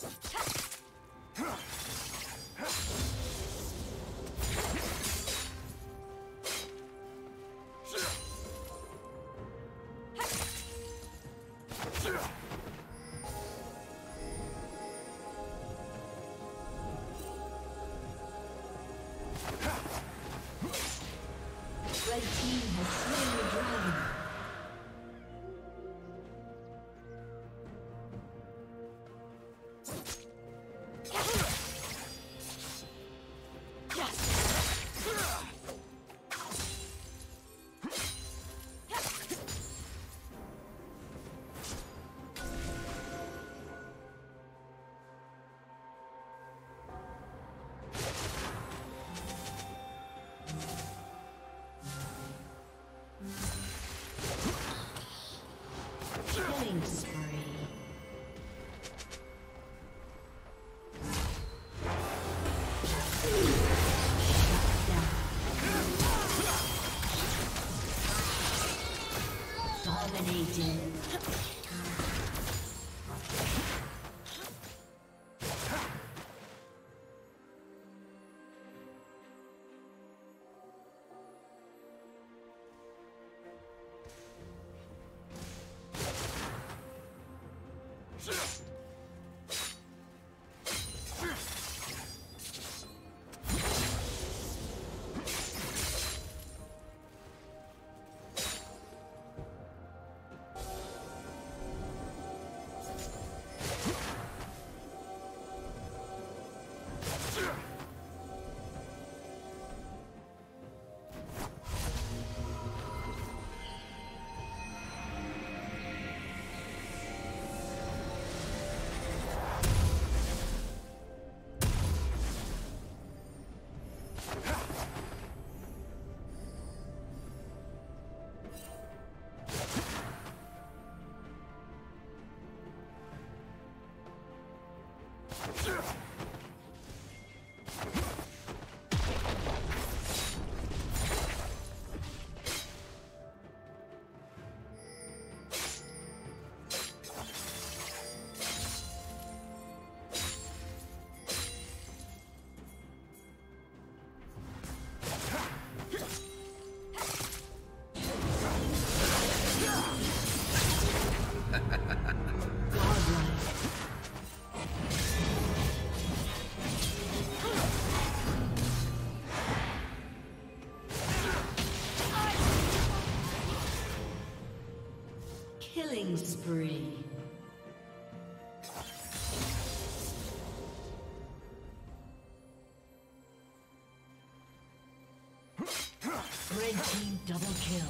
Spree. Red team double kill.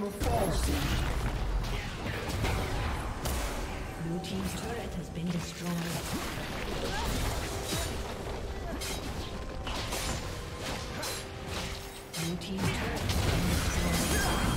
Will fall soon. team's turret has been destroyed. Blue team's turret has been destroyed.